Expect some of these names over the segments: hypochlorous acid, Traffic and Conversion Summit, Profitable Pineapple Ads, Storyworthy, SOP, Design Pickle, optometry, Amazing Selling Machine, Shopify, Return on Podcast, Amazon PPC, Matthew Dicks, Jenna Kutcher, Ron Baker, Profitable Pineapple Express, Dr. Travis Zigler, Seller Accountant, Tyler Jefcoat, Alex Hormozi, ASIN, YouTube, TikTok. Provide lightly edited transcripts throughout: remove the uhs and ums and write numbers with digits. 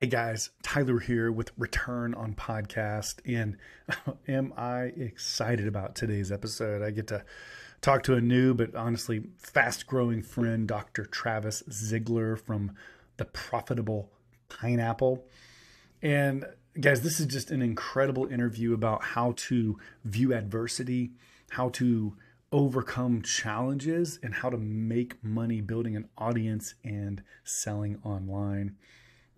Hey guys, Tyler here with Return on Podcast, and am I excited about today's episode. I get to talk to a new but honestly fast-growing friend, Dr. Travis Zigler from the Profitable Pineapple. And guys, this is just an incredible interview about how to view adversity, how to overcome challenges, and how to make money building an audience and selling online.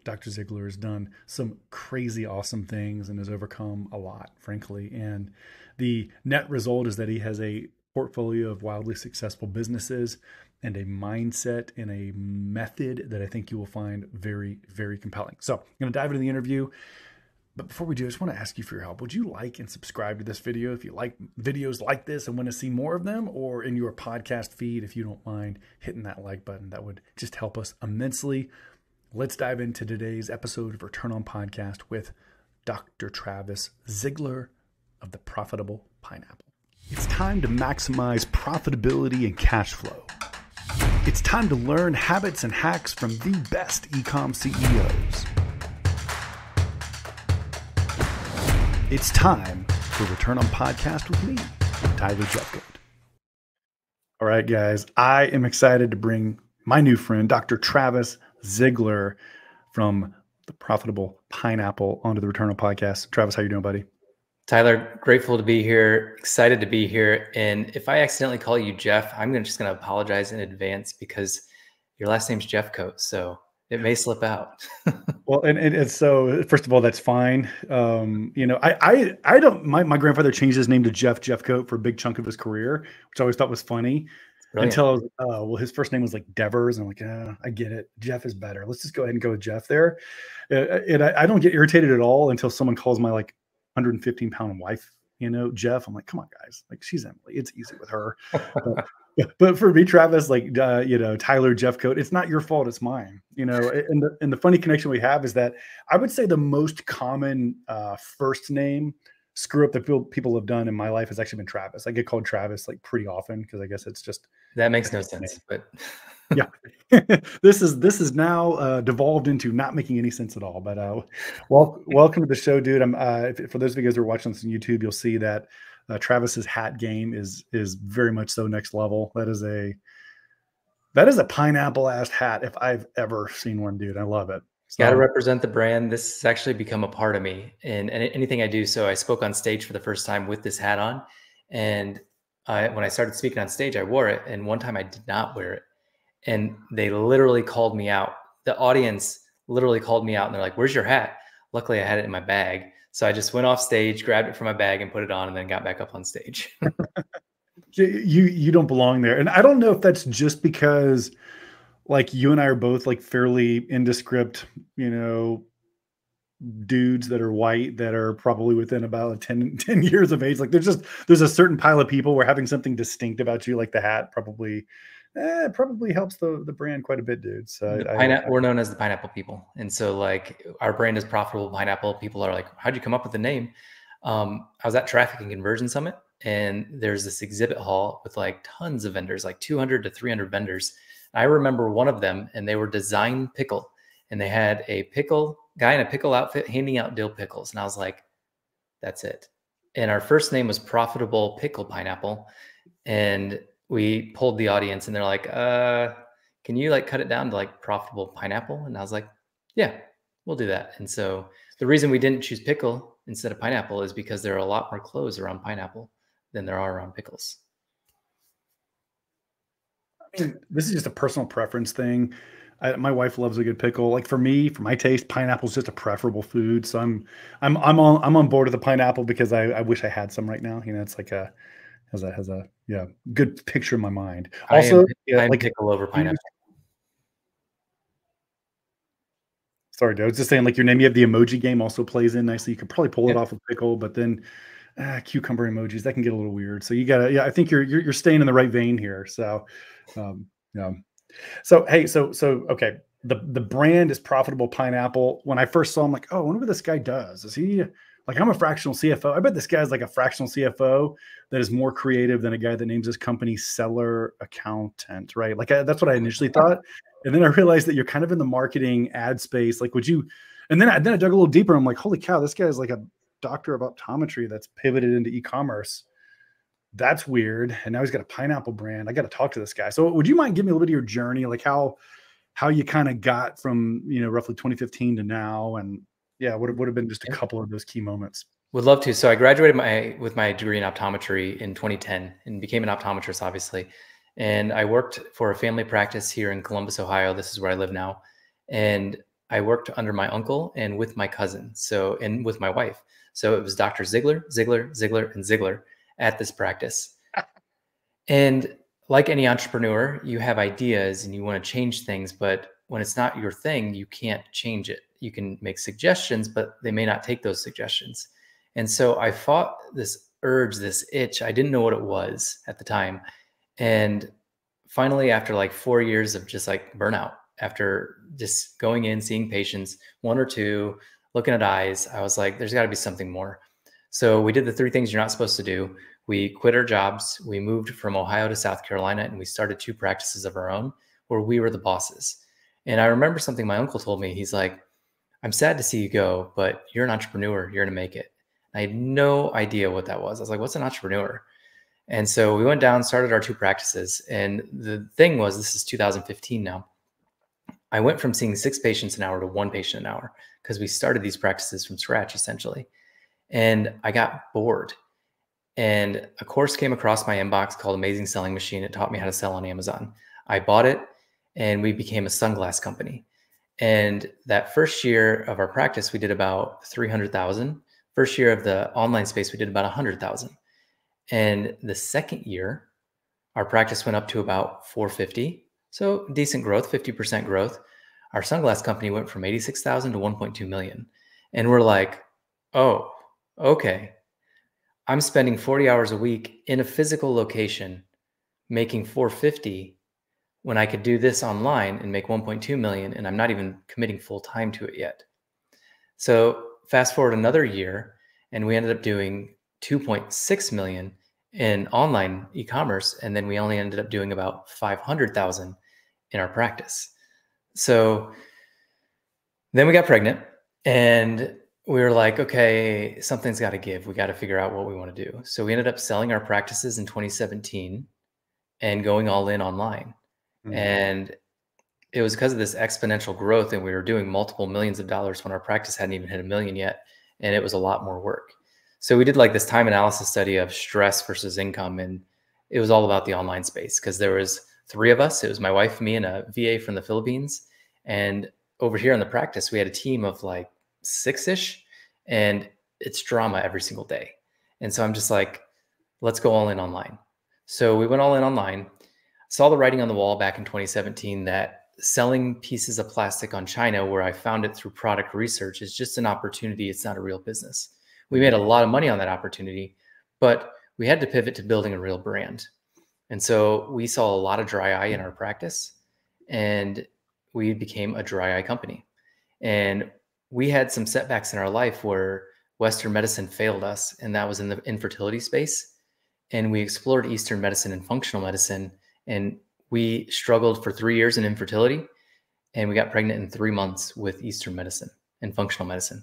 Dr. Zigler has done some crazy awesome things and has overcome a lot, frankly. And the net result is that he has a portfolio of wildly successful businesses and a mindset and a method that I think you will find very, very compelling. So I'm going to dive into the interview. But before we do, I just want to ask you for your help. Would you like and subscribe to this video if you like videos like this and want to see more of them, or in your podcast feed if you don't mind hitting that like button? That would just help us immensely. Let's dive into today's episode of Return on Podcast with Dr. Travis Zigler of the Profitable Pineapple. It's time to maximize profitability and cash flow. It's time to learn habits and hacks from the best e-com CEOs. It's time for Return on Podcast with me, Tyler Jefcoat. All right, guys, I am excited to bring my new friend, Dr. Travis Zigler from the Profitable Pineapple onto the Return on Podcast. Travis, how you doing, buddy? Tyler, grateful to be here, excited to be here. And if I accidentally call you Jeff, I'm just going to apologize in advance because your last name's Jefcoat, so it may slip out. Well, and so first of all, that's fine. You know, I don't. My grandfather changed his name to Jefcoat for a big chunk of his career, which I always thought was funny. Brilliant. Until I was, well, his first name was like Devers. And I'm like, I get it. Jeff is better. Let's just go ahead and go with Jeff there. And I don't get irritated at all until someone calls my like 115-pound wife, you know, Jeff. I'm like, come on, guys. Like, she's Emily. It's easy with her. But for me, Travis, like, you know, Tyler Jefcoat, it's not your fault. It's mine. You know, and the funny connection we have is that I would say the most common first name screw up that people have done in my life has actually been Travis. I get called Travis like pretty often because I guess it's just that makes no sense. But yeah, this is now devolved into not making any sense at all. But well, welcome to the show, dude. I'm for those of you guys who are watching this on YouTube, you'll see that Travis's hat game is very much so next level. That is a pineapple ass hat if I've ever seen one, dude. I love it. So, got to represent the brand. This has actually become a part of me and anything I do. So I spoke on stage for the first time with this hat on. And when I started speaking on stage, I wore it. And one time I did not wear it. And they literally called me out. The audience literally called me out and they're like, "Where's your hat?" Luckily, I had it in my bag. So I just went off stage, grabbed it from my bag and put it on and then got back up on stage. You don't belong there. And I don't know if that's just because like you and I are both like fairly indescript, you know, dudes that are white that are probably within about 10 years of age. Like there's a certain pile of people where having something distinct about you, like the hat, probably helps the brand quite a bit, dude. So we're known as the pineapple people. And so like our brand is Profitable Pineapple. People are like, "How'd you come up with the name?" I was at Traffic and Conversion Summit and there's this exhibit hall with like tons of vendors, like 200 to 300 vendors. I remember one of them and they were Design Pickle and they had a pickle guy in a pickle outfit handing out dill pickles. And I was like, that's it. And our first name was Profitable Pickle Pineapple. And we pulled the audience and they're like, can you like cut it down to like Profitable Pineapple?" And I was like, yeah, we'll do that. And so the reason we didn't choose pickle instead of pineapple is because there are a lot more clothes around pineapple than there are around pickles. This is just a personal preference thing. My wife loves a good pickle. Like for me, for my taste, pineapple is just a preferable food. So I'm on board with the pineapple because I wish I had some right now. You know, it's like has a yeah good picture in my mind. Also, I am like pickle over pineapple. Sorry, dude, I was just saying like your name. You have the emoji game also plays in nicely. You could probably pull it off with pickle, but then cucumber emojis, that can get a little weird. So you gotta, yeah, I think you're staying in the right vein here. So, yeah. So, hey, so, okay. The brand is Profitable Pineapple. When I first saw him, like, oh, I wonder what this guy does. Is he Like, I'm a fractional CFO. I bet this guy's like a fractional CFO that is more creative than a guy that names his company Seller Accountant, right? Like, that's what I initially thought. And then I realized that you're kind of in the marketing ad space. Like, would you, and then I dug a little deeper. I'm like, holy cow, this guy's like a doctor of optometry that's pivoted into e-commerce. That's weird. And now he's got a pineapple brand. I got to talk to this guy. So would you mind giving me a little bit of your journey? Like how you kind of got from, you know, roughly 2015 to now. And yeah, what would have been just a couple of those key moments. Would love to. So I graduated with my degree in optometry in 2010 and became an optometrist, obviously. And I worked for a family practice here in Columbus, Ohio. This is where I live now. And I worked under my uncle and with my cousin. So, and with my wife. So it was Dr. Zigler, Zigler, Zigler, and Zigler at this practice. And like any entrepreneur, you have ideas and you want to change things, but when it's not your thing, you can't change it. You can make suggestions, but they may not take those suggestions. And so I fought this urge, this itch. I didn't know what it was at the time. And finally, after like 4 years of just like burnout, after just going in, seeing patients, one or two, looking at eyes, I was like, there's got to be something more. So we did the three things you're not supposed to do. We quit our jobs. We moved from Ohio to South Carolina, and we started two practices of our own where we were the bosses. And I remember something my uncle told me. He's like, I'm sad to see you go, but you're an entrepreneur. You're going to make it. And I had no idea what that was. I was like, what's an entrepreneur? And so we went down, started our two practices. And the thing was, this is 2015 now. I went from seeing 6 patients an hour to 1 patient an hour because we started these practices from scratch, essentially. And I got bored. And a course came across my inbox called Amazing Selling Machine. It taught me how to sell on Amazon. I bought it, and we became a sunglass company. And that first year of our practice, we did about 300,000. First year of the online space, we did about 100,000. And the second year, our practice went up to about 450. So decent growth, 50% growth. Our sunglass company went from 86,000 to 1.2 million. And we're like, oh, okay. I'm spending 40 hours a week in a physical location, making 450 when I could do this online and make 1.2 million. And I'm not even committing full time to it yet. So fast forward another year, and we ended up doing 2.6 million in online e-commerce. And then we only ended up doing about 500,000 in our practice. So then we got pregnant, and we were like, okay, something's got to give. We got to figure out what we want to do. So we ended up selling our practices in 2017 and going all in online. Mm-hmm. And it was because of this exponential growth, and we were doing multiple millions of dollars when our practice hadn't even hit a million yet. And it was a lot more work. So we did like this time analysis study of stress versus income. And it was all about the online space because there was 3 of us. It was my wife, me, and a VA from the Philippines. And over here in the practice, we had a team of like 6-ish, and it's drama every single day. And so I'm just like, let's go all in online. So we went all in online, saw the writing on the wall back in 2017 that selling pieces of plastic on China, where I found it through product research, is just an opportunity. It's not a real business. We made a lot of money on that opportunity, but we had to pivot to building a real brand. And so we saw a lot of dry eye in our practice, and we became a dry eye company. And we had some setbacks in our life where Western medicine failed us, and that was in the infertility space. And we explored Eastern medicine and functional medicine, and we struggled for 3 years in infertility, and we got pregnant in 3 months with Eastern medicine and functional medicine.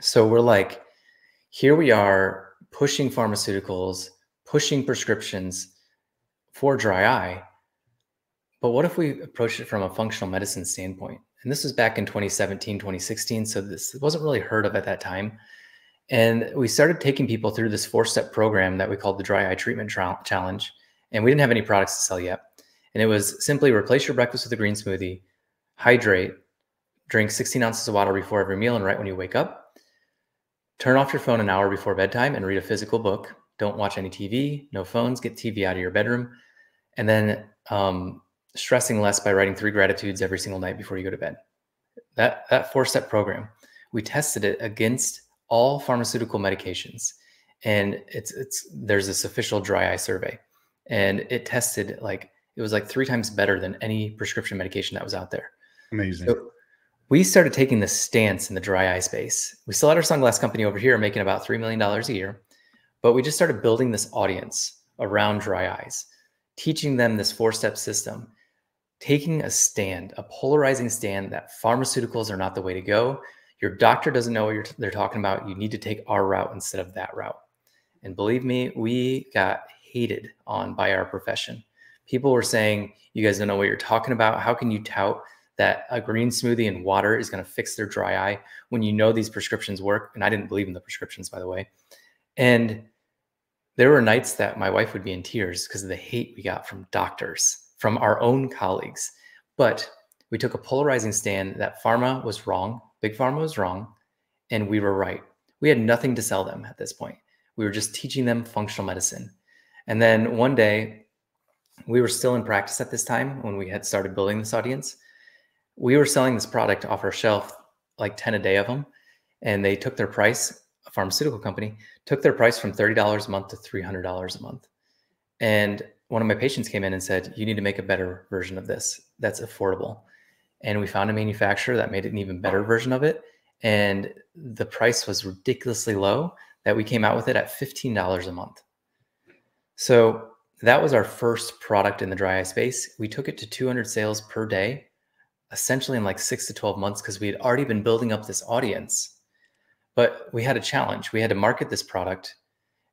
So we're like, here we are pushing pharmaceuticals, pushing prescriptions for dry eye. But what if we approached it from a functional medicine standpoint? And this was back in 2017, 2016. So this wasn't really heard of at that time. And we started taking people through this 4-step program that we called the Dry Eye Treatment Challenge. And we didn't have any products to sell yet. And it was simply replace your breakfast with a green smoothie, hydrate, drink 16 ounces of water before every meal and right when you wake up. Turn off your phone an hour before bedtime and read a physical book. Don't watch any TV, no phones, get TV out of your bedroom. And then stressing less by writing 3 gratitudes every single night before you go to bed. That 4-step program, we tested it against all pharmaceutical medications. And there's this official dry eye survey. And it tested, like, it was like 3 times better than any prescription medication that was out there. Amazing. So we started taking this stance in the dry eye space. We still had our sunglass company over here making about $3 million a year, but we just started building this audience around dry eyes, teaching them this four-step system, taking a stand, a polarizing stand that pharmaceuticals are not the way to go. Your doctor doesn't know what they're talking about. You need to take our route instead of that route. And believe me, we got hated on by our profession. People were saying, you guys don't know what you're talking about. How can you tout that a green smoothie and water is going to fix their dry eye when you know these prescriptions work? And I didn't believe in the prescriptions, by the way. And there were nights that my wife would be in tears because of the hate we got from doctors, from our own colleagues. But we took a polarizing stand that pharma was wrong, big pharma was wrong, and we were right. We had nothing to sell them at this point. We were just teaching them functional medicine. And then one day, we were still in practice at this time when we had started building this audience. We were selling this product off our shelf, like 10 a day of them. And they took their price, a pharmaceutical company, took their price from $30 a month to $300 a month. And one of my patients came in and said, you need to make a better version of this that's affordable. And we found a manufacturer that made an even better version of it. And the price was ridiculously low that we came out with it at $15 a month. So that was our first product in the dry eye space. We took it to 200 sales per day, essentially in like 6 to 12 months, because we had already been building up this audience. But we had a challenge. We had to market this product.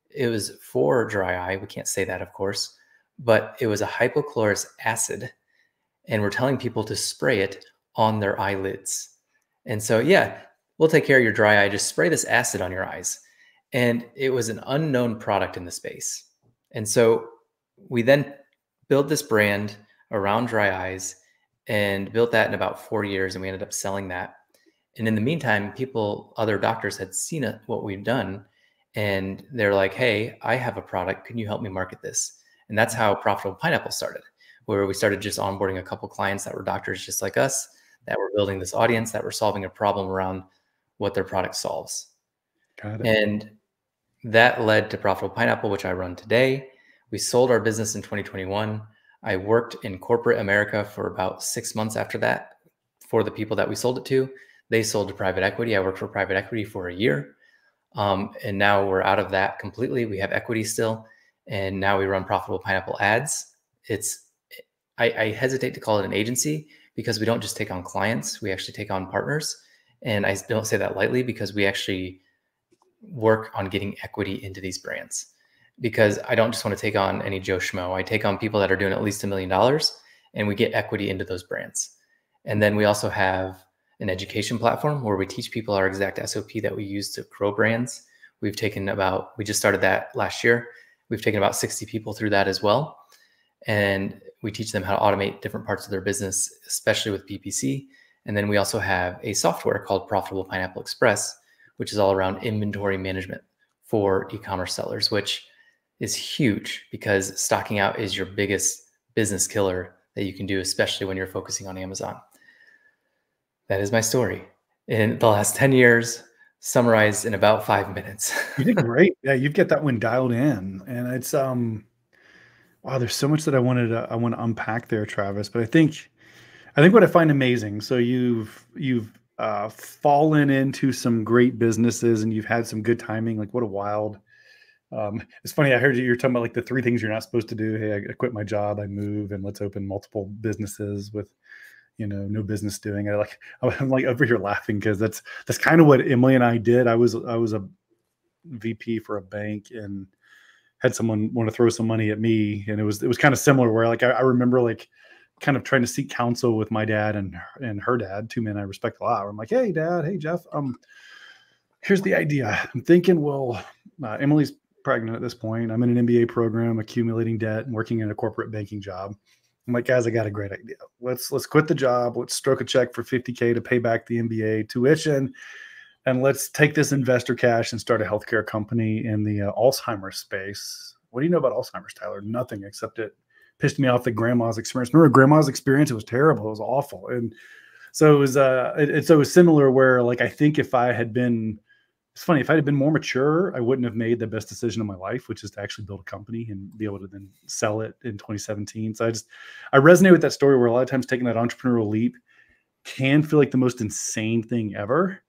It was for dry eye. We can't say that, of course, but it was a hypochlorous acid. And we're telling people to spray it on their eyelids. And so, yeah, we'll take care of your dry eye. Just spray this acid on your eyes. And it was an unknown product in the space. And so we then built this brand around dry eyes and built that in about 4 years. And we ended up selling that. And in the meantime, people, other doctors had seen it, what we've done. And they're like, hey, I have a product. Can you help me market this? And that's how Profitable Pineapple started, where we started just onboarding a couple clients that were doctors just like us, that were building this audience, that were solving a problem around what their product solves. Got it. And that led to Profitable Pineapple, which I run today. We sold our business in 2021. I worked in corporate America for about 6 months after that for the people that we sold it to. They sold to private equity. I worked for private equity for a year. And now we're out of that completely. We have equity still. And now we run Profitable Pineapple Ads. I hesitate to call it an agency because we don't just take on clients. We actually take on partners. And I don't say that lightly because we actually work on getting equity into these brands, because I don't just want to take on any Joe Schmo. I take on people that are doing at least $1 million, and we get equity into those brands. And then we also have an education platform where we teach people our exact SOP that we use to grow brands. We just started that last year. We've taken about 60 people through that as well. And we teach them how to automate different parts of their business, especially with PPC. And then we also have a software called Profitable Pineapple Express, which is all around inventory management for e-commerce sellers, which is huge because stocking out is your biggest business killer that you can do, especially when you're focusing on Amazon. That is my story in the last 10 years, summarized in about 5 minutes. You did great. Yeah, you've got that one dialed in. And it's, wow, there's so much that I want to unpack there, Travis. But I think what I find amazing, so you've fallen into some great businesses and you've had some good timing. Like, what a wild, it's funny. I heard you're talking about like the three things you're not supposed to do. Hey, I quit my job, I move, and let's open multiple businesses with, you know, no business doing it. I'm like over here laughing because that's kind of what Emily and I did. I was a VP for a bank and had someone want to throw some money at me. And it was kind of similar where like, I remember like kind of trying to seek counsel with my dad and her dad, two men I respect a lot. I'm like, hey dad, hey Jeff, here's the idea. I'm thinking, well, Emily's pregnant at this point. I'm in an MBA program, accumulating debt and working in a corporate banking job. I'm like, guys, I got a great idea. Let's quit the job. Let's stroke a check for $50K to pay back the MBA tuition. And let's take this investor cash and start a healthcare company in the Alzheimer's space. What do you know about Alzheimer's, Tyler? Nothing, except it pissed me off that grandma's experience. Remember grandma's experience? It was terrible. It was awful. And so it was similar where like, I think if I had been, it's funny, if I had been more mature, I wouldn't have made the best decision of my life, which is to actually build a company and be able to then sell it in 2017. So I resonate with that story where a lot of times taking that entrepreneurial leap can feel like the most insane thing ever.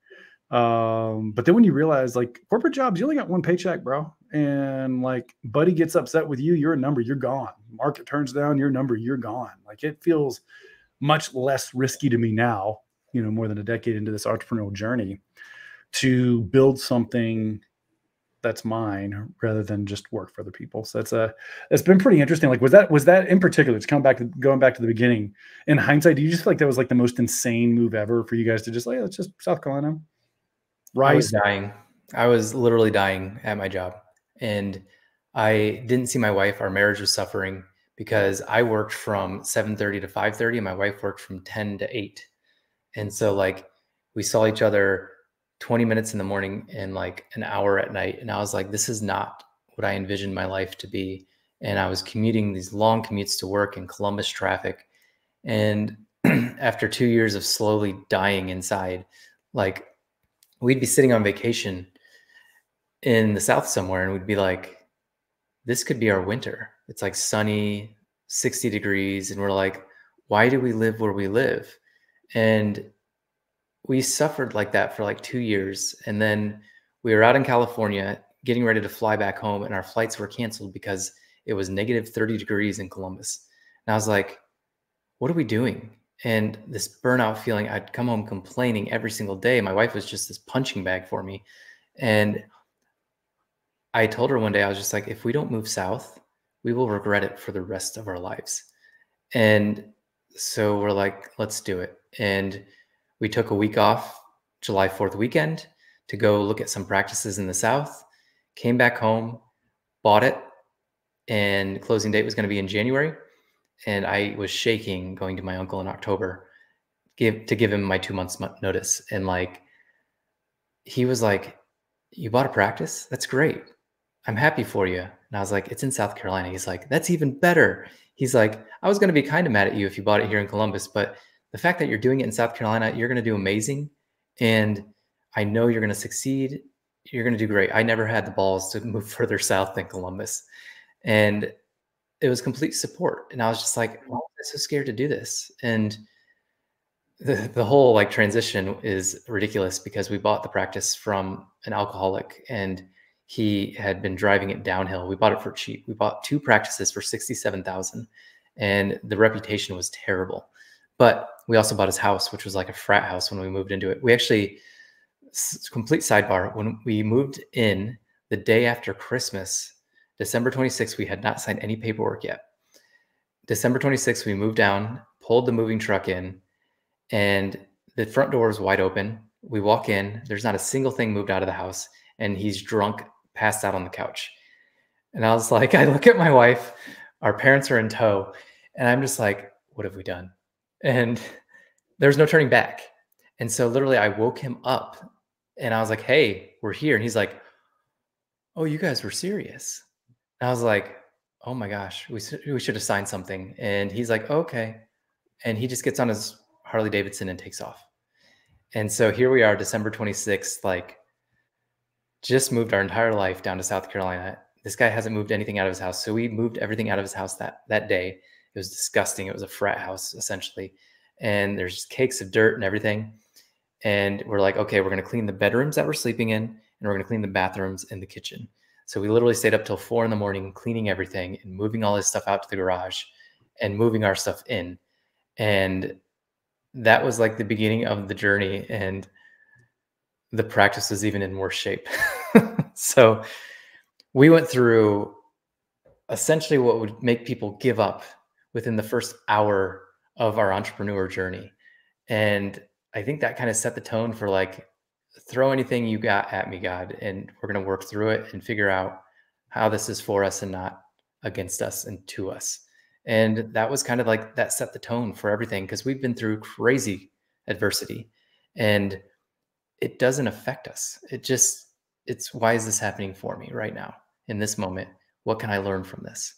But then when you realize, like, corporate jobs, you only got one paycheck, bro. And like, buddy gets upset with you, you're a number, you're gone. Market turns down, you're a number, you're gone. Like, it feels much less risky to me now, you know, more than a decade into this entrepreneurial journey, to build something that's mine rather than just work for other people. So it's been pretty interesting. Like, was that in particular, just going back to the beginning, in hindsight, do you just feel like that was like the most insane move ever for you guys to just like, let's just South Carolina? Right. I was dying. I was literally dying at my job, and I didn't see my wife. Our marriage was suffering because I worked from 7:30 to 5:30 and my wife worked from 10 to 8. And so like, we saw each other 20 minutes in the morning and like an hour at night. And I was like, this is not what I envisioned my life to be. And I was commuting these long commutes to work in Columbus traffic. And after 2 years of slowly dying inside, like, we'd be sitting on vacation in the South somewhere and we'd be like, this could be our winter. It's like sunny, 60 degrees. And we're like, why do we live where we live? And we suffered like that for like 2 years. And then we were out in California getting ready to fly back home, and our flights were canceled because it was negative 30 degrees in Columbus. And I was like, what are we doing? And this burnout feeling, I'd come home complaining every single day. My wife was just this punching bag for me. And I told her one day, I was just like, if we don't move south, we will regret it for the rest of our lives. And so we're like, let's do it. And we took a week off, July 4th weekend, to go look at some practices in the South, came back home, bought it, and closing date was going to be in January. And I was shaking going to my uncle in October to give him my 2 months notice. And like, he was like, you bought a practice? That's great. I'm happy for you. And I was like, it's in South Carolina. He's like, that's even better. He's like, I was going to be kind of mad at you if you bought it here in Columbus, but the fact that you're doing it in South Carolina, you're going to do amazing. And I know you're going to succeed. You're going to do great. I never had the balls to move further south than Columbus. And it was complete support. And I was just like, why am I so scared to do this? And the whole like transition is ridiculous because we bought the practice from an alcoholic and he had been driving it downhill. We bought it for cheap. We bought two practices for $67,000 and the reputation was terrible. But we also bought his house, which was like a frat house when we moved into it. We actually, complete sidebar, when we moved in the day after Christmas, December 26th, we had not signed any paperwork yet. December 26th, we moved down, pulled the moving truck in, and the front door was wide open. We walk in, there's not a single thing moved out of the house, and he's drunk, passed out on the couch. And I was like, I look at my wife, our parents are in tow, and I'm just like, what have we done? And there's no turning back. And so literally I woke him up and I was like, hey, we're here. And he's like, oh, you guys were serious. And I was like, oh my gosh, we should have signed something. And he's like, oh, okay. And he just gets on his Harley Davidson and takes off. And so here we are, December 26th, like just moved our entire life down to South Carolina. This guy hasn't moved anything out of his house. So we moved everything out of his house that day. It was disgusting. It was a frat house essentially. And there's cakes of dirt and everything. And we're like, okay, we're going to clean the bedrooms that we're sleeping in, and we're going to clean the bathrooms and the kitchen. So we literally stayed up till 4 in the morning, cleaning everything and moving all this stuff out to the garage and moving our stuff in. And that was like the beginning of the journey. And the practice was even in worse shape. So we went through essentially what would make people give up within the first hour of our entrepreneur journey. And I think that kind of set the tone for like, throw anything you got at me, God, and we're going to work through it and figure out how this is for us and not against us and to us. And that was kind of like, that set the tone for everything because we've been through crazy adversity and it doesn't affect us. It just, it's why is this happening for me right now in this moment? What can I learn from this?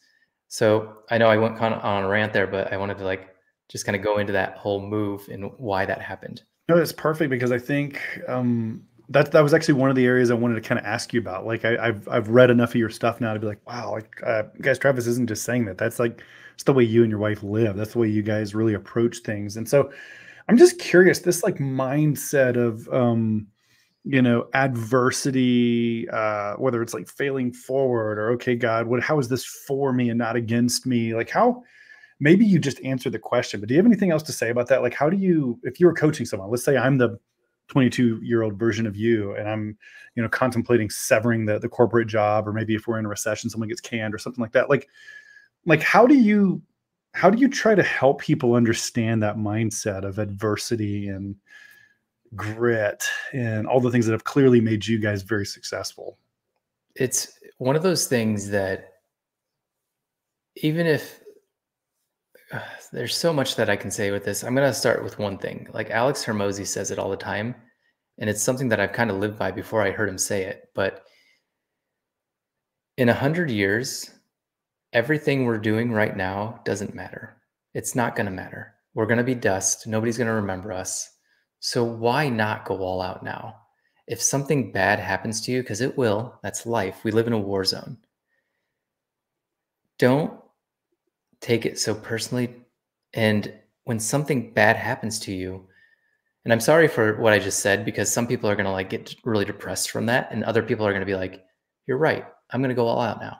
So I know I went kind of on a rant there, but I wanted to like just kind of go into that whole move and why that happened. No, that's perfect because I think that was actually one of the areas I wanted to kind of ask you about. Like I've read enough of your stuff now to be like, wow, like guys, Travis isn't just saying that. That's like it's the way you and your wife live. That's the way you guys really approach things. And so I'm just curious, this like mindset of, you know, adversity, whether it's like failing forward or, okay, God, how is this for me and not against me? Like how, maybe you just answered the question, but do you have anything else to say about that? Like, how do you, if you were coaching someone, let's say I'm the 22-year-old version of you, and I'm, you know, contemplating severing the corporate job, or maybe if we're in a recession, someone gets canned or something like that. Like, how do you try to help people understand that mindset of adversity and grit and all the things that have clearly made you guys very successful? It's one of those things that even if there's so much that I can say with this, I'm going to start with one thing. Like Alex Hormozi says it all the time, and it's something that I've kind of lived by before I heard him say it, but in 100 years, everything we're doing right now doesn't matter. It's not going to matter. We're going to be dust. Nobody's going to remember us. So why not go all out now? If something bad happens to you, because it will, that's life. We live in a war zone. Don't take it so personally. And when something bad happens to you, and I'm sorry for what I just said, because some people are going to like get really depressed from that. And other people are going to be like, you're right. I'm going to go all out now.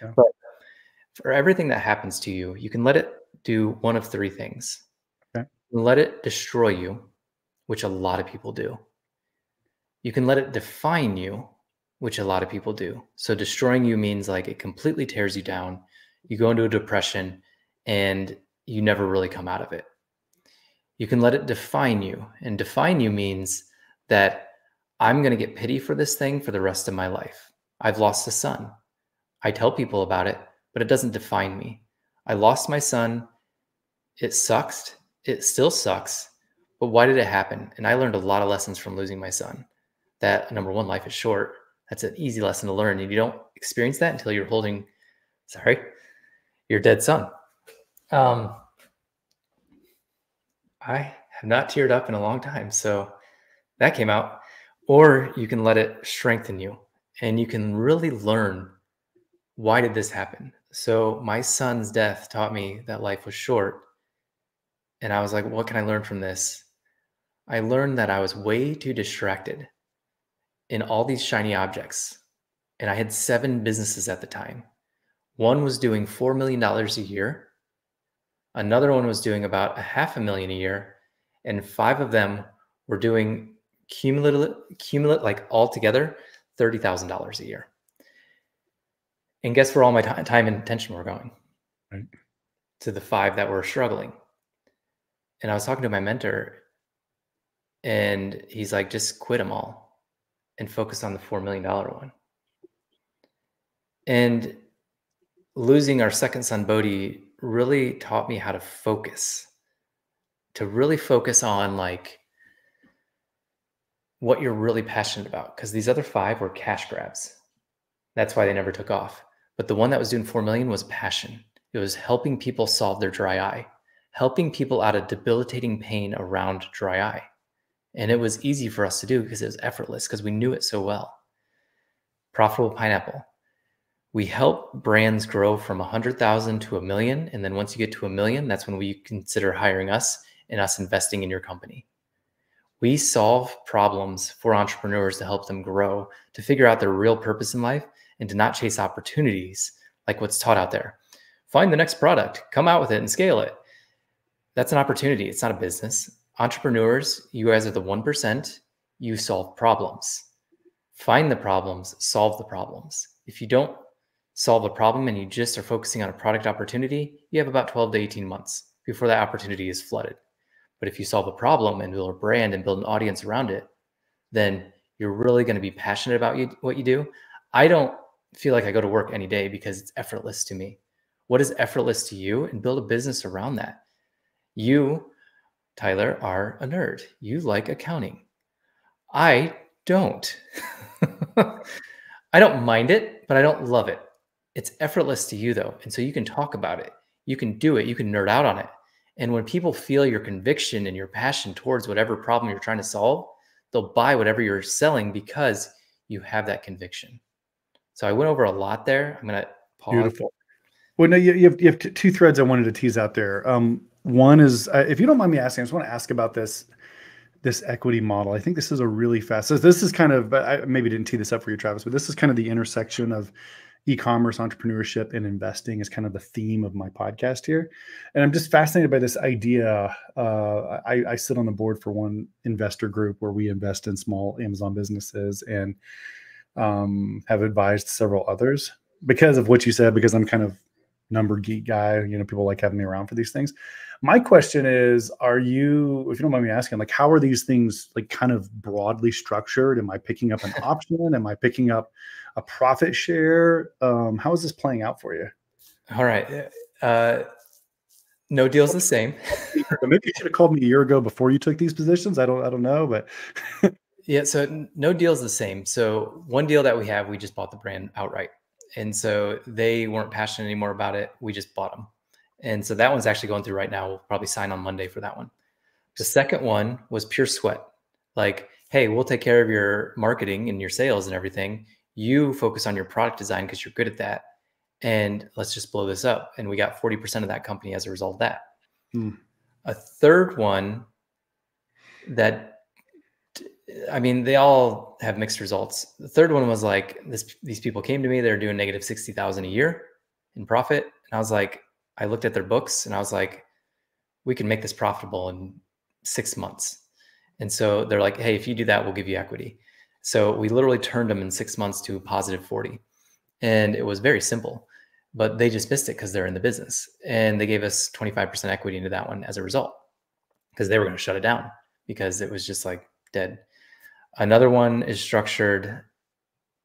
Yeah. But for everything that happens to you, you can let it do one of three things. Okay. Let it destroy you, which a lot of people do. You can let it define you, which a lot of people do. So destroying you means like it completely tears you down. You go into a depression and you never really come out of it. You can let it define you, and define you means that I'm going to get pity for this thing for the rest of my life. I've lost a son. I tell people about it, but it doesn't define me. I lost my son. It sucks. It still sucks, but why did it happen? And I learned a lot of lessons from losing my son. That, number one, life is short. That's an easy lesson to learn. And you don't experience that until you're holding, sorry, your dead son. I have not teared up in a long time, so that came out. Or you can let it strengthen you, and you can really learn, why did this happen? So my son's death taught me that life was short, and I was like, what can I learn from this? I learned that I was way too distracted in all these shiny objects, and I had 7 businesses at the time. One was doing $4 million a year. Another one was doing about $500,000 a year. And 5 of them were doing cumulative, like altogether, $30,000 a year. And guess where all my time and attention were going? Right. To the 5 that were struggling. And I was talking to my mentor, and he's like, just quit them all and focus on the $4 million one. And losing our second son, Bodhi, really taught me how to focus, to really focus on like what you're really passionate about. Because these other 5 were cash grabs. That's why they never took off. But the one that was doing $4 million was passion. It was helping people solve their dry eye, helping people out of debilitating pain around dry eye. And it was easy for us to do because it was effortless, because we knew it so well. Profitable Pineapple. We help brands grow from 100,000 to 1 million. And then once you get to 1 million, that's when we consider hiring us and us investing in your company. We solve problems for entrepreneurs to help them grow, to figure out their real purpose in life, and to not chase opportunities like what's taught out there. Find the next product, come out with it and scale it. That's an opportunity. It's not a business. Entrepreneurs, you guys are the 1%. You solve problems. Find the problems, solve the problems. If you don't solve a problem and you just are focusing on a product opportunity, you have about 12 to 18 months before that opportunity is flooded. But if you solve a problem and build a brand and build an audience around it, then you're really going to be passionate about what you do. I don't feel like I go to work any day because it's effortless to me. What is effortless to you? And build a business around that. You, Tyler, are a nerd. You like accounting. I don't. I don't mind it, but I don't love it. It's effortless to you though. And so you can talk about it. You can do it. You can nerd out on it. And when people feel your conviction and your passion towards whatever problem you're trying to solve, they'll buy whatever you're selling because you have that conviction. So I went over a lot there. I'm going to pause. Beautiful. Well, no, you have two threads I wanted to tease out there. One is, if you don't mind me asking, I just want to ask about this equity model. I think this is a really fast, so this is kind of, I maybe didn't tee this up for you, Travis, but this is kind of the intersection of e-commerce, entrepreneurship, and investing is kind of the theme of my podcast here. And I'm just fascinated by this idea. I sit on the board for one investor group where we invest in small Amazon businesses and have advised several others because of what you said, because I'm kind of number geek guy, you know, people like having me around for these things. My question is, are you, if you don't mind me asking, like, how are these things like kind of broadly structured? Am I picking up an option? Am I picking up a profit share? How is this playing out for you? All right. No deal's the same. Maybe you should have called me a year ago before you took these positions. I don't know, but yeah. So no deal's the same. So one deal that we have, we just bought the brand outright. And so they weren't passionate anymore about it. We just bought them. And so that one's actually going through right now. We'll probably sign on Monday for that one. The second one was pure sweat. Like, hey, we'll take care of your marketing and your sales and everything. You focus on your product design because you're good at that. And let's just blow this up. And we got 40% of that company as a result of that. A third one that, I mean, they all have mixed results. The third one was like, these people came to me, they're doing negative 60,000 a year in profit. And I was like, I looked at their books and I was like, we can make this profitable in 6 months. And so they're like, hey, if you do that, we'll give you equity. So we literally turned them in 6 months to a positive 40. And it was very simple, but they just missed it because they're in the business. And they gave us 25% equity into that one as a result, because they were going to shut it down because it was just like dead. Another one is structured.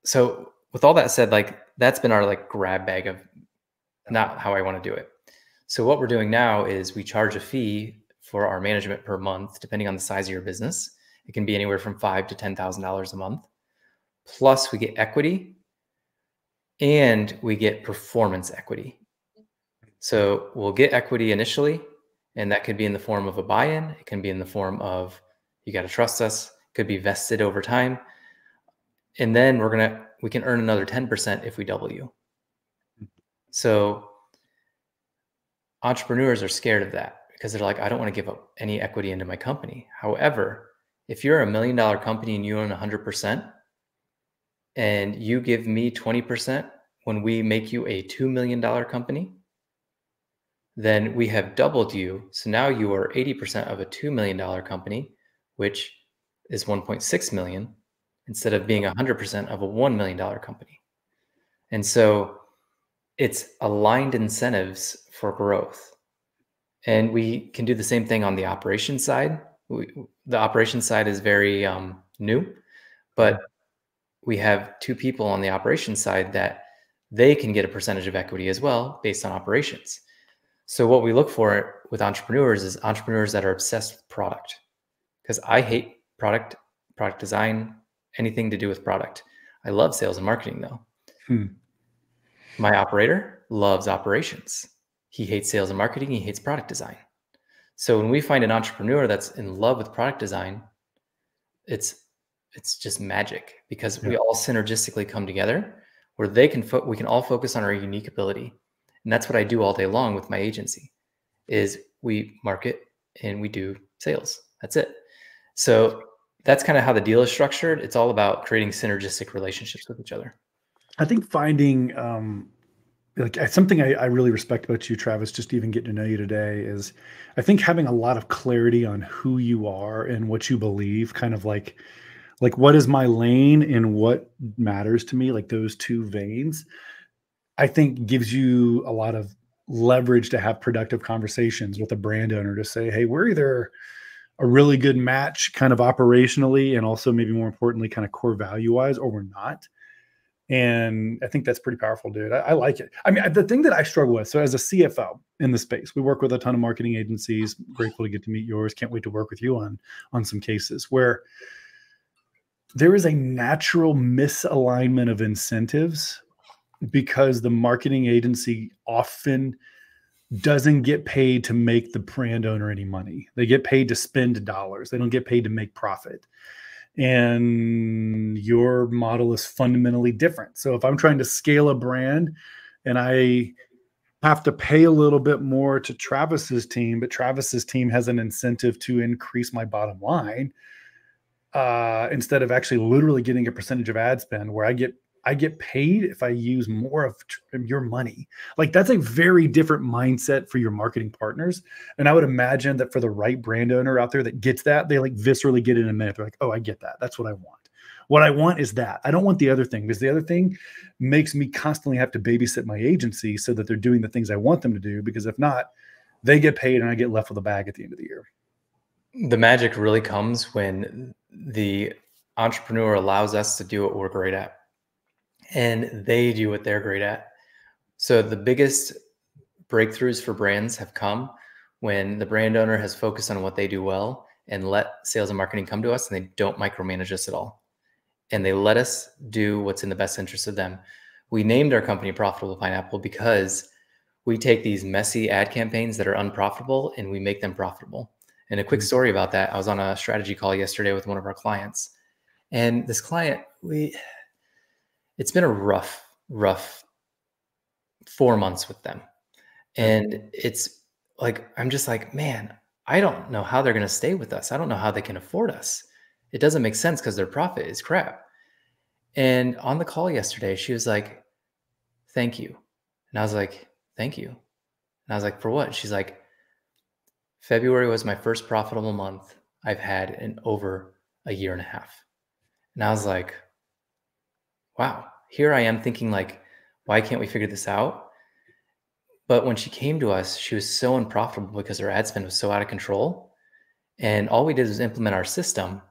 So with all that said, like, that's been our like grab bag of not how I want to do it. So what we're doing now is we charge a fee for our management per month, depending on the size of your business. It can be anywhere from $5,000 to $10,000 a month. Plus we get equity and we get performance equity. So we'll get equity initially, and that could be in the form of a buy-in. It can be in the form of, you got to trust us, could be vested over time. And then we can earn another 10% if we double you. So entrepreneurs are scared of that because they're like, I don't want to give up any equity into my company. However, if you're $1 million company and you own 100% and you give me 20% when we make you a $2 million company, then we have doubled you. So now you are 80% of a $2 million company, which is 1.6 million instead of being 100% of a $1 million company. And so it's aligned incentives for growth. And we can do the same thing on the operations side. The operations side is very new, but we have two people on the operations side that they can get a percentage of equity as well based on operations. So what we look for with entrepreneurs is entrepreneurs that are obsessed with product, because I hate product design, anything to do with product. I love sales and marketing though. My operator loves operations. He hates sales and marketing. He hates product design. So when we find an entrepreneur that's in love with product design, it's just magic, because we all synergistically come together where we can all focus on our unique ability. And that's what I do all day long with my agency, is we market and we do sales. That's it. So that's kind of how the deal is structured. It's all about creating synergistic relationships with each other. I think finding like something I really respect about you, Travis, just even getting to know you today, is I think having a lot of clarity on who you are and what you believe, kind of like what is my lane and what matters to me, like those two veins, I think gives you a lot of leverage to have productive conversations with a brand owner to say, hey, we're either a really good match kind of operationally and also maybe more importantly kind of core value wise, or we're not. And I think that's pretty powerful, dude. I like it. I mean, the thing that I struggle with, so as a CFO in the space, we work with a ton of marketing agencies. Grateful to get to meet yours. Can't wait to work with you on some cases where there is a natural misalignment of incentives, because the marketing agency often doesn't get paid to make the brand owner any money. They get paid to spend dollars. They don't get paid to make profit. And your model is fundamentally different. So if I'm trying to scale a brand and I have to pay a little bit more to Travis's team, but Travis's team has an incentive to increase my bottom line instead of actually literally getting a percentage of ad spend where I get paid if I use more of your money. Like, that's a very different mindset for your marketing partners. And I would imagine that for the right brand owner out there that gets that, they like viscerally get it in a minute. They're like, oh, I get that. That's what I want. What I want is that. I don't want the other thing, because the other thing makes me constantly have to babysit my agency so that they're doing the things I want them to do, because if not, they get paid and I get left with a bag at the end of the year. The magic really comes when the entrepreneur allows us to do what we're great at, and they do what they're great at. So the biggest breakthroughs for brands have come when the brand owner has focused on what they do well and let sales and marketing come to us, and they don't micromanage us at all. And they let us do what's in the best interest of them. We named our company Profitable Pineapple because we take these messy ad campaigns that are unprofitable and we make them profitable. And a quick story about that. I was on a strategy call yesterday with one of our clients, and this client, it's been a rough 4 months with them. And it's like, I'm just like, man, I don't know how they're going to stay with us. I don't know how they can afford us. It doesn't make sense because their profit is crap. And on the call yesterday, she was like, thank you. And I was like, thank you. And I was like, for what? She's like, February was my first profitable month I've had in over a year and a half. And I was like, wow, here I am thinking like, why can't we figure this out? But when she came to us, she was so unprofitable because her ad spend was so out of control. And all we did was implement our system,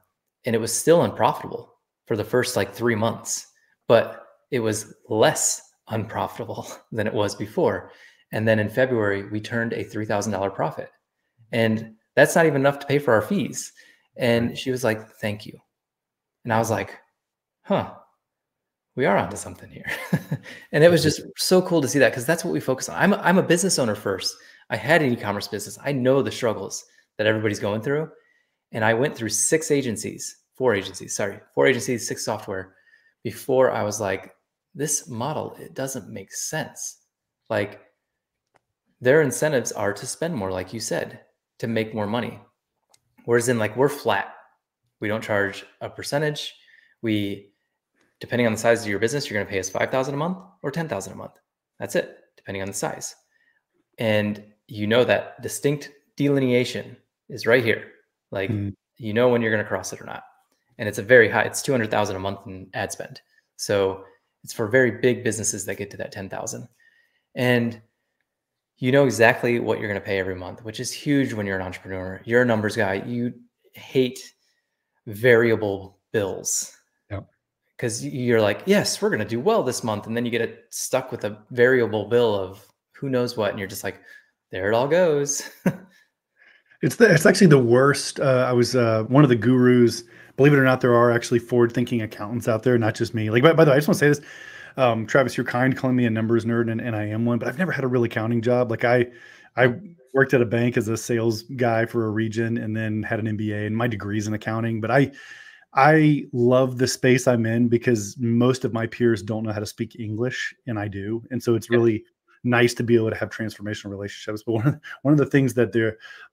and it was still unprofitable for the first like 3 months, but it was less unprofitable than it was before. And then in February, we turned a $3,000 profit, and that's not even enough to pay for our fees. And she was like, thank you. And I was like, huh, we are onto something here. And it was just so cool to see that, because that's what we focus on. I'm a business owner first. I had an e-commerce business. I know the struggles that everybody's going through. And I went through four agencies, 6 software before I was like, this model, it doesn't make sense. Like, their incentives are to spend more, like you said, to make more money. Whereas in like, we're flat. We don't charge a percentage. We, depending on the size of your business, you're going to pay us $5,000 a month or $10,000 a month. That's it, depending on the size. And you know that distinct delineation is right here. Like, you know when you're going to cross it or not. And it's a very high, it's $200,000 a month in ad spend. So it's for very big businesses that get to that $10,000. And you know exactly what you're going to pay every month, which is huge when you're an entrepreneur. You're a numbers guy. You hate variable bills. Yep. Because you're like, yes, we're going to do well this month. And then you get it stuck with a variable bill of who knows what. And you're just like, there it all goes. It's actually the worst. I was one of the gurus. Believe it or not, there are actually forward-thinking accountants out there, not just me. Like, by the way, I just want to say this. Travis, you're kind calling me a numbers nerd, and I am one, but I've never had a real accounting job. Like, I worked at a bank as a sales guy for a region, and then had an MBA, and my degree's in accounting. But I love the space I'm in because most of my peers don't know how to speak English, and I do. And so it's really nice to be able to have transformational relationships. But one of the things that the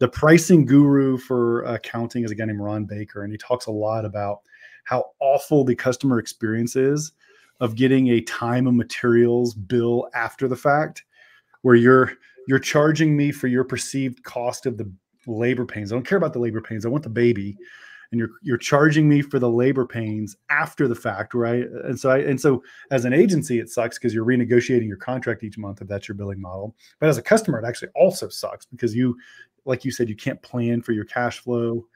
pricing guru for accounting is a guy named Ron Baker. And he talks a lot about how awful the customer experience is of getting a time and materials bill after the fact, where you're charging me for your perceived cost of the labor pains. I don't care about the labor pains. I want the baby. And you're charging me for the labor pains after the fact, right? And so as an agency, it sucks because you're renegotiating your contract each month if that's your billing model. But as a customer, it actually also sucks because you, like you said, you can't plan for your cash flow,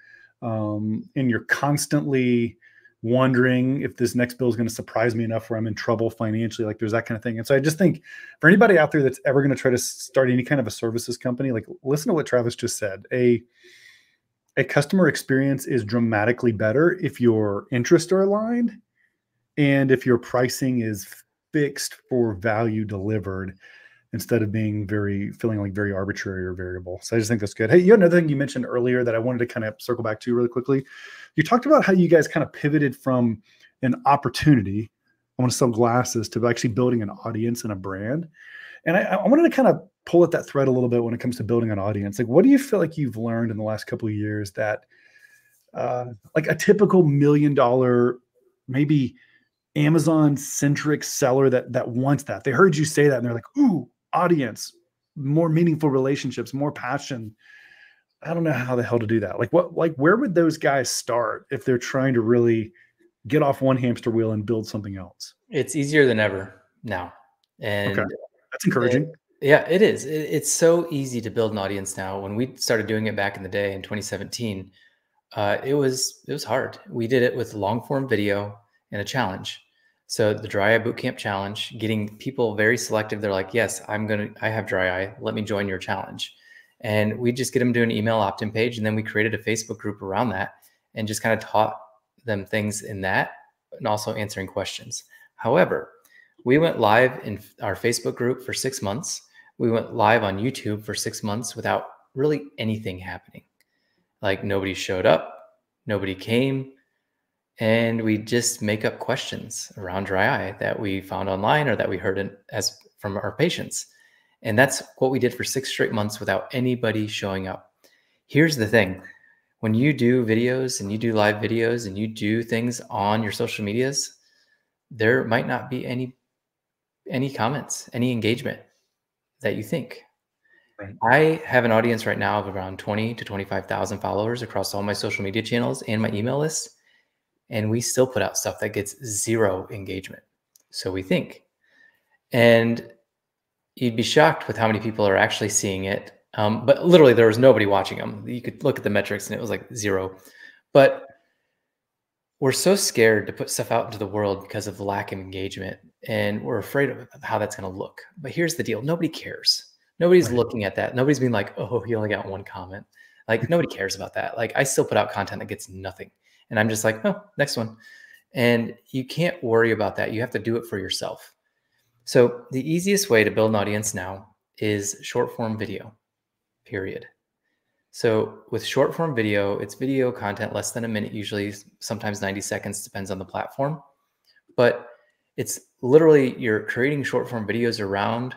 and you're constantly wondering if this next bill is going to surprise me enough where I'm in trouble financially. Like, there's that kind of thing. And so I just think for anybody out there that's ever going to try to start any kind of a services company, like, listen to what Travis just said. A customer experience is dramatically better if your interests are aligned and if your pricing is fixed for value delivered instead of being feeling like very arbitrary or variable. So I just think that's good. Hey, you had another thing you mentioned earlier that I wanted to kind of circle back to really quickly. You talked about how you guys kind of pivoted from an opportunity, I want to sell glasses, to actually building an audience and a brand. And I wanted to kind of pull at that thread a little bit when it comes to building an audience. Like, what do you feel like you've learned in the last couple of years that like a typical $1 million, maybe Amazon centric seller that wants that? They heard you say that and they're like, ooh, audience, more meaningful relationships, more passion. I don't know how the hell to do that. Like where would those guys start if they're trying to really get off one hamster wheel and build something else? It's easier than ever now. And okay. That's encouraging. Yeah, it is. It's so easy to build an audience now. When we started doing it back in the day in 2017, it was hard. We did it with long form video and a challenge. So the Dry Eye Bootcamp Challenge, getting people very selective. They're like, yes, I have dry eye. Let me join your challenge. And we just get them to an email opt-in page. And then we created a Facebook group around that and just kind of taught them things in that and also answering questions. However, we went live in our Facebook group for 6 months. We went live on YouTube for 6 months without really anything happening. Like nobody showed up, nobody came. And we just make up questions around dry eye that we found online or that we heard from our patients. And that's what we did for 6 straight months without anybody showing up. Here's the thing. When you do videos and you do live videos and you do things on your social medias, there might not be any comments, any engagement that you think. Right. I have an audience right now of around 20 to 25,000 followers across all my social media channels and my email list. And we still put out stuff that gets 0 engagement. So we think. And you'd be shocked with how many people are actually seeing it. But literally there was nobody watching them. You could look at the metrics and it was like 0. But we're so scared to put stuff out into the world because of the lack of engagement. And we're afraid of how that's going to look. But here's the deal. Nobody cares. Nobody's looking at that. Nobody's being like, oh, he only got 1 comment. Like nobody cares about that. Like I still put out content that gets nothing. And I'm just like, oh, next one. And you can't worry about that. You have to do it for yourself. So the easiest way to build an audience now is short form video, period. So with short form video, it's video content less than a minute, usually sometimes 90 seconds, depends on the platform. But it's literally you're creating short form videos around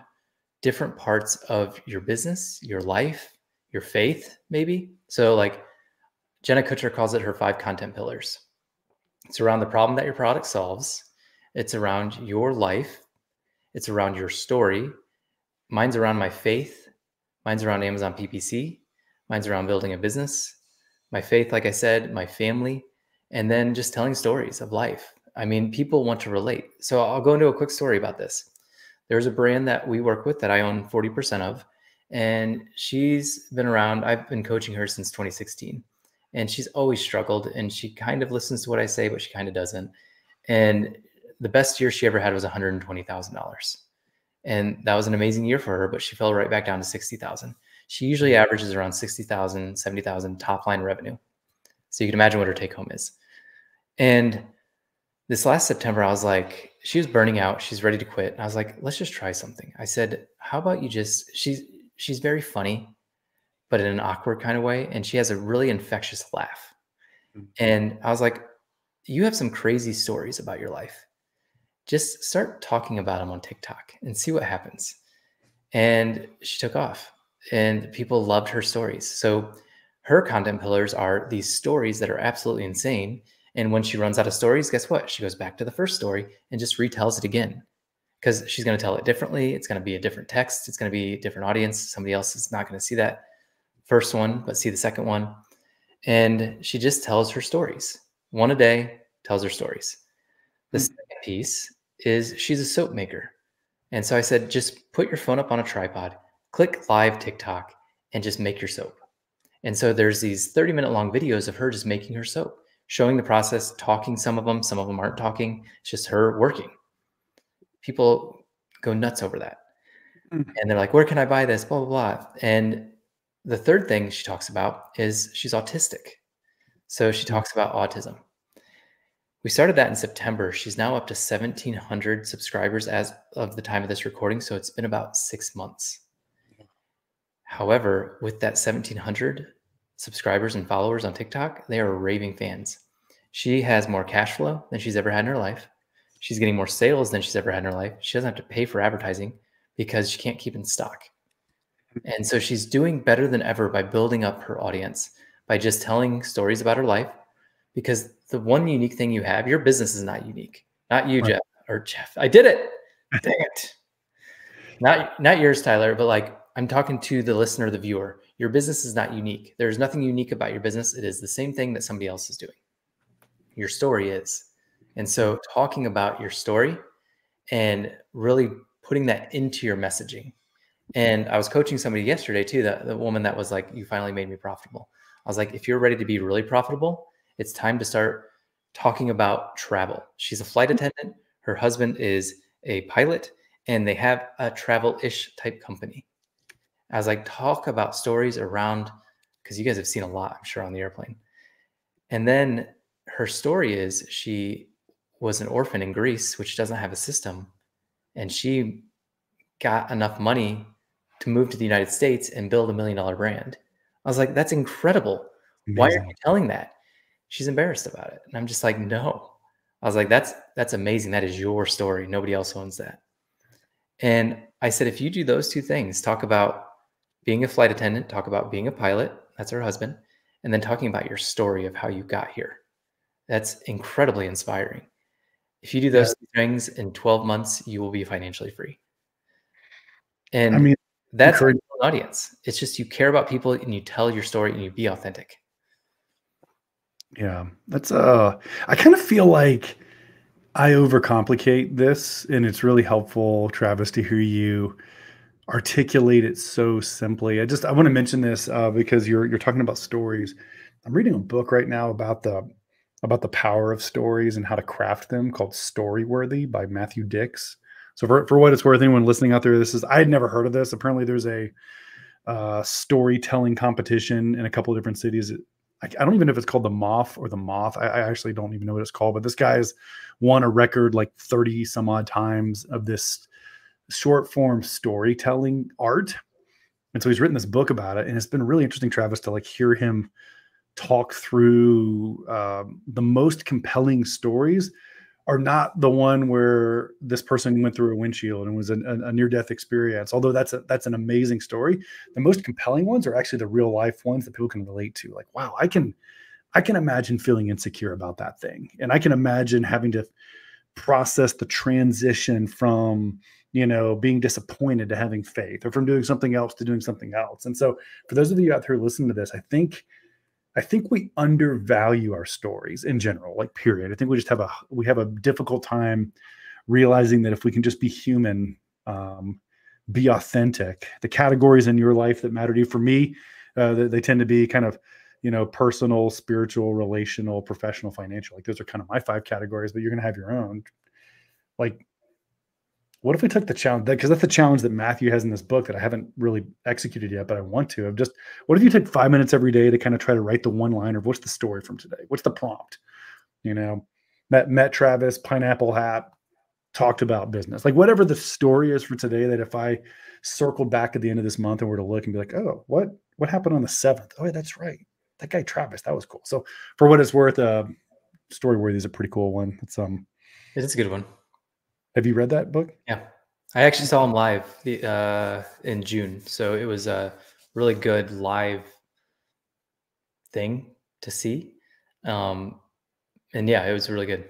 different parts of your business, your life, your faith, maybe. So like, Jenna Kutcher calls it her 5 content pillars. It's around the problem that your product solves. It's around your life. It's around your story. Mine's around my faith. Mine's around Amazon PPC. Mine's around building a business. My faith, like I said, my family, and then just telling stories of life. I mean, people want to relate. So I'll go into a quick story about this. There's a brand that we work with that I own 40% of, and she's been around. I've been coaching her since 2016. And she's always struggled, and she kind of listens to what I say, but she kind of doesn't. And the best year she ever had was $120,000. And that was an amazing year for her, but she fell right back down to 60,000. She usually averages around 60,000, 70,000 top line revenue. So you can imagine what her take home is. And this last September, I was like, she was burning out. She's ready to quit. And I was like, let's just try something. I said, how about you just, she's very funny, but in an awkward kind of way. And she has a really infectious laugh. And I was like, you have some crazy stories about your life. Just start talking about them on TikTok and see what happens. And she took off and people loved her stories. So her content pillars are these stories that are absolutely insane. And when she runs out of stories, guess what? She goes back to the first story and just retells it again, because she's going to tell it differently. It's going to be a different text. It's going to be a different audience. Somebody else is not going to see that first one, but see the second one. And she just tells her stories. One a day, tells her stories. The second piece is she's a soap maker. And so I said, just put your phone up on a tripod, click live TikTok, and just make your soap. And so there's these 30-minute long videos of her just making her soap, showing the process, talking some of them aren't talking. It's just her working. People go nuts over that. And they're like, where can I buy this? Blah, blah, blah. And the third thing she talks about is she's autistic. So she talks about autism. We started that in September. She's now up to 1,700 subscribers as of the time of this recording. So it's been about 6 months. However, with that 1,700 subscribers and followers on TikTok, they are raving fans. She has more cash flow than she's ever had in her life. She's getting more sales than she's ever had in her life. She doesn't have to pay for advertising. because she can't keep in stock. And so she's doing better than ever by building up her audience, by just telling stories about her life. Because the one unique thing you have, your business is not unique. Not you, Jeff, or Jeff. I did it. Dang it. Not yours, Tyler, but like I'm talking to the listener, the viewer. Your business is not unique. There's nothing unique about your business. It is the same thing that somebody else is doing. Your story is. And so talking about your story and really putting that into your messaging. And I was coaching somebody yesterday too, the woman that was like, you finally made me profitable. I was like, if you're ready to be really profitable, it's time to start talking about travel. She's a flight attendant. Her husband is a pilot and they have a travel-ish type company. I was like, talk about stories around, because you guys have seen a lot, I'm sure, on the airplane. And then her story is she was an orphan in Greece, which doesn't have a system. And she got enough money to move to the United States and build $1 million brand. I was like, that's incredible. Amazing. Why are you telling that? She's embarrassed about it. And I'm just like, no. I was like, that's amazing. That is your story. Nobody else owns that. And I said, if you do those two things, talk about being a flight attendant, talk about being a pilot, that's her husband, and then talking about your story of how you got here. That's incredibly inspiring. If you do those two things in 12 months, you will be financially free. And I mean, that's an audience. It's just you care about people and you tell your story and you be authentic. Yeah, that's I kind of feel like I overcomplicate this, and it's really helpful, Travis, to hear you articulate it so simply. I want to mention this because you're talking about stories. I'm reading a book right now about the power of stories and how to craft them, called Storyworthy by Matthew Dicks. So for what it's worth, anyone listening out there, I had never heard of this. Apparently there's a storytelling competition in a couple of different cities. I don't even know if it's called the Moth or the Moth. I actually don't even know what it's called, but this guy's won a record like 30 some odd times of this short form storytelling art. And so he's written this book about it. And it's been really interesting, Travis, to like hear him talk through the most compelling stories are not the one where this person went through a windshield and was a near-death experience. Although that's an amazing story. The most compelling ones are actually the real life ones that people can relate to. Like, wow, I can imagine feeling insecure about that thing. And I can imagine having to process the transition from, you know, being disappointed to having faith, or from doing something else to doing something else. And so for those of you out there listening to this, I think we undervalue our stories in general, like period. I think we just have a difficult time realizing that if we can just be human, be authentic, the categories in your life that matter to you. For me, they tend to be kind of, you know, personal, spiritual, relational, professional, financial. Like those are kind of my 5 categories, but you're going to have your own. Like, what if we took the challenge? Because that's the challenge that Matthew has in this book that I haven't really executed yet, but I want to. What if you took 5 minutes every day to kind of try to write the one liner of what's the story from today? What's the prompt? You know, met Travis, pineapple hat, talked about business. Like whatever the story is for today, that if I circled back at the end of this month and were to look and be like, oh, what happened on the 7th? Oh, yeah, that's right. That guy Travis, that was cool. So for what it's worth, Storyworthy is a pretty cool one. It's a good one. Have you read that book? Yeah. I actually saw him live in June. So it was a really good live thing to see. And yeah, it was really good.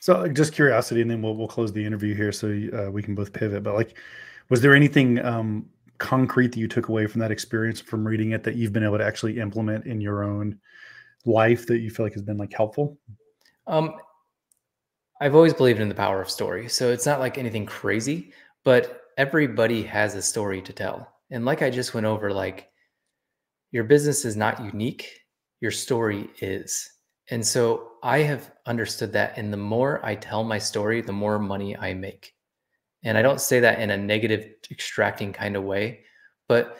So just curiosity, and then we'll close the interview here so we can both pivot. But like, was there anything concrete that you took away from that experience, from reading it, that you've been able to actually implement in your own life that you feel like has been like helpful? I've always believed in the power of story. So it's not like anything crazy, but everybody has a story to tell. And like I just went over, like your business is not unique, your story is. And so I have understood that. And the more I tell my story, the more money I make. And I don't say that in a negative, extracting kind of way, but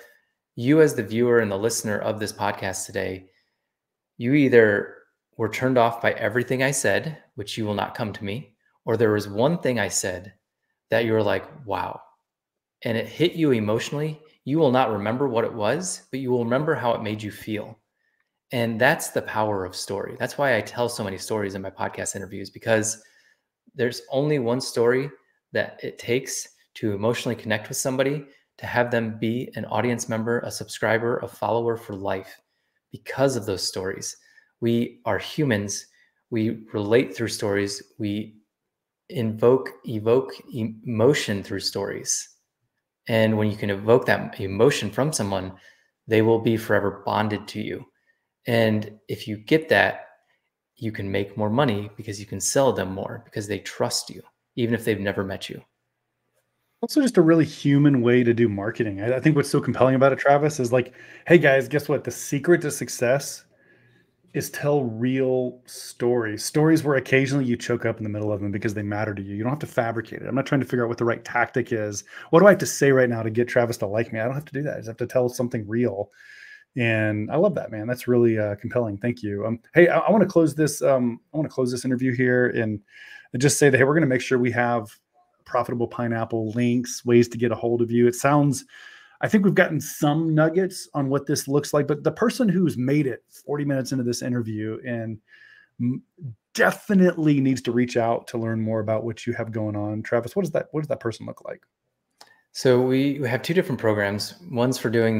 you as the viewer and the listener of this podcast today, you either were turned off by everything I said, which you will not come to me, or there was one thing I said that you were like, wow, and it hit you emotionally. You will not remember what it was, but you will remember how it made you feel. And that's the power of story. That's why I tell so many stories in my podcast interviews, because there's only one story that it takes to emotionally connect with somebody, to have them be an audience member, a subscriber, a follower for life because of those stories. We are humans. We relate through stories. We evoke emotion through stories. And when you can evoke that emotion from someone, they will be forever bonded to you. And if you get that, you can make more money because you can sell them more because they trust you, even if they've never met you. Also just a really human way to do marketing. I think what's so compelling about it, Travis, is like, hey guys, guess what? The secret to success is tell real stories. Stories where occasionally you choke up in the middle of them because they matter to you. You don't have to fabricate it. I'm not trying to figure out what the right tactic is. What do I have to say right now to get Travis to like me? I don't have to do that. I just have to tell something real. And I love that, man. That's really compelling. Thank you. Hey, I want to close this. I want to close this interview here and just say that, hey, we're going to make sure we have Profitable Pineapple links, ways to get a hold of you. It sounds, I think we've gotten some nuggets on what this looks like, but the person who's made it 40 minutes into this interview and definitely needs to reach out to learn more about what you have going on. Travis, what does that person look like? So we have two different programs. One's for doing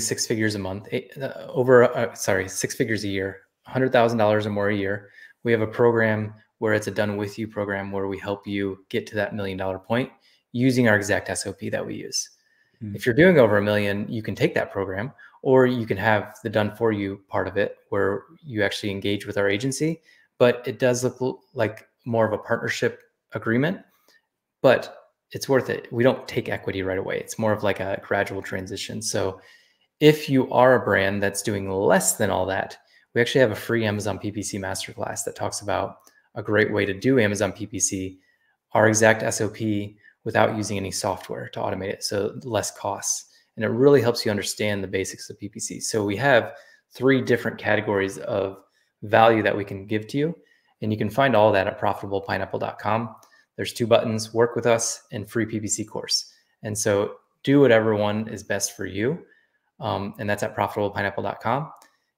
six figures a year, $100,000 or more a year. We have a program where it's a done with you program where we help you get to that $1 million point using our exact SOP that we use. Mm-hmm. If you're doing over $1 million, you can take that program, or you can have the done for you part of it where you actually engage with our agency, but it does look like more of a partnership agreement, but it's worth it. We don't take equity right away. It's more of like a gradual transition. So if you are a brand that's doing less than all that, we actually have a free Amazon PPC masterclass that talks about a great way to do Amazon PPC, our exact SOP without using any software to automate it. So less costs. And it really helps you understand the basics of PPC. So we have three different categories of value that we can give to you. And you can find all that at profitablepineapple.com. There's two buttons, work with us and free PPC course. And so do whatever one is best for you. And that's at profitablepineapple.com.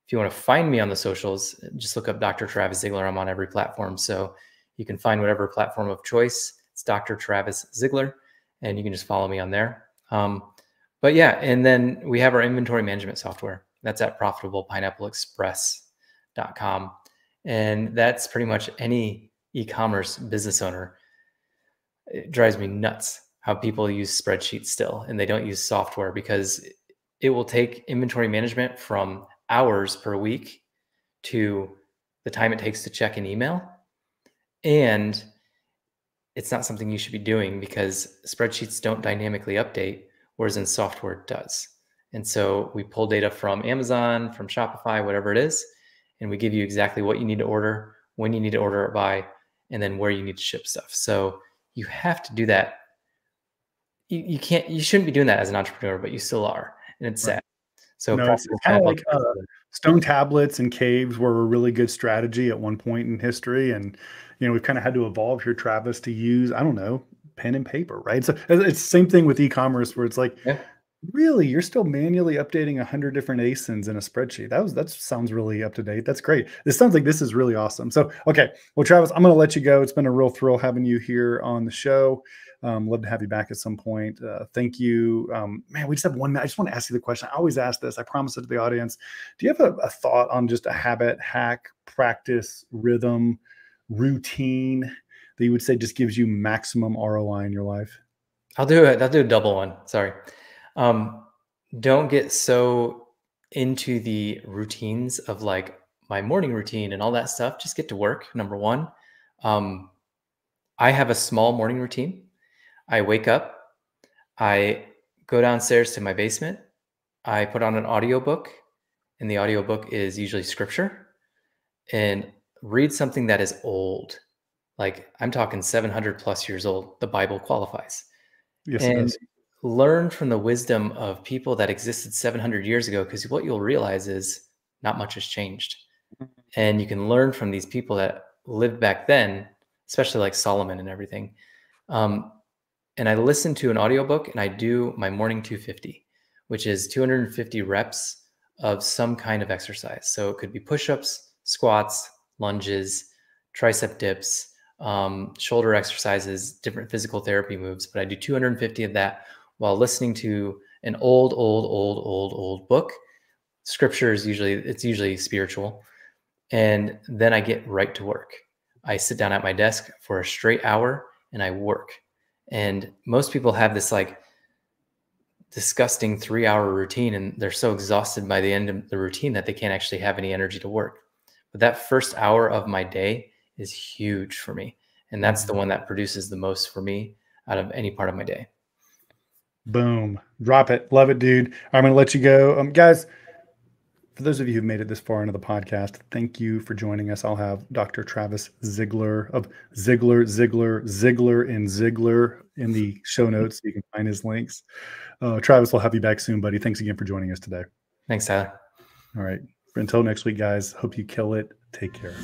If you want to find me on the socials, just look up Dr. Travis Zigler. I'm on every platform. So you can find whatever platform of choice. It's Dr. Travis Zigler, and you can just follow me on there. But yeah, and then we have our inventory management software. That's at profitablepineappleexpress.com. And that's pretty much any e-commerce business owner. It drives me nuts how people use spreadsheets still, and they don't use software because it will take inventory management from hours per week to the time it takes to check an email. And it's not something you should be doing because spreadsheets don't dynamically update, whereas in software it does. And so we pull data from Amazon, from Shopify, whatever it is, and we give you exactly what you need to order, when you need to order it by, and then where you need to ship stuff. So you have to do that. You shouldn't be doing that as an entrepreneur, but you still are. And it's sad. So no, it's kind of like stone tablets and caves were a really good strategy at one point in history. And, you know, we've kind of had to evolve here, Travis, to use, I don't know, pen and paper, right? So it's the same thing with e-commerce where it's like, yeah, really, you're still manually updating 100 different ASINs in a spreadsheet. That sounds really up to date. That's great. This sounds like this is really awesome. So, okay. Well, Travis, I'm going to let you go. It's been a real thrill having you here on the show. Love to have you back at some point. Thank you. Man, we just have one minute. I just want to ask you the question. I always ask this. I promise it to the audience. Do you have a thought on just a habit, hack, practice, rhythm, routine that you would say just gives you maximum ROI in your life? I'll do a double one. Sorry. Don't get so into the routines of like my morning routine and all that stuff. Just get to work. Number one, I have a small morning routine. I wake up, I go downstairs to my basement. I put on an audiobook, and the audiobook is usually scripture, and read something that is old. Like I'm talking 700 plus years old. The Bible qualifies. Yes, and it does. Learn from the wisdom of people that existed 700 years ago, because what you'll realize is not much has changed. And you can learn from these people that lived back then, especially like Solomon and everything. And I listen to an audiobook, and I do my morning 250, which is 250 reps of some kind of exercise. So it could be push-ups, squats, lunges, tricep dips, shoulder exercises, different physical therapy moves, but I do 250 of that while listening to an old book. Scripture is usually, it's usually spiritual. And then I get right to work. I sit down at my desk for a straight hour and I work. And most people have this like disgusting 3-hour routine, and they're so exhausted by the end of the routine that they can't actually have any energy to work. But that first hour of my day is huge for me. And that's the one that produces the most for me out of any part of my day. Boom. Drop it. Love it, dude. I'm going to let you go. Guys, for those of you who've made it this far into the podcast, thank you for joining us. I'll have Dr. Travis Zigler of Zigler in the show notes so you can find his links. Travis, we'll have you back soon, buddy. Thanks again for joining us today. Thanks, Tyler. All right. Until next week, guys, hope you kill it. Take care.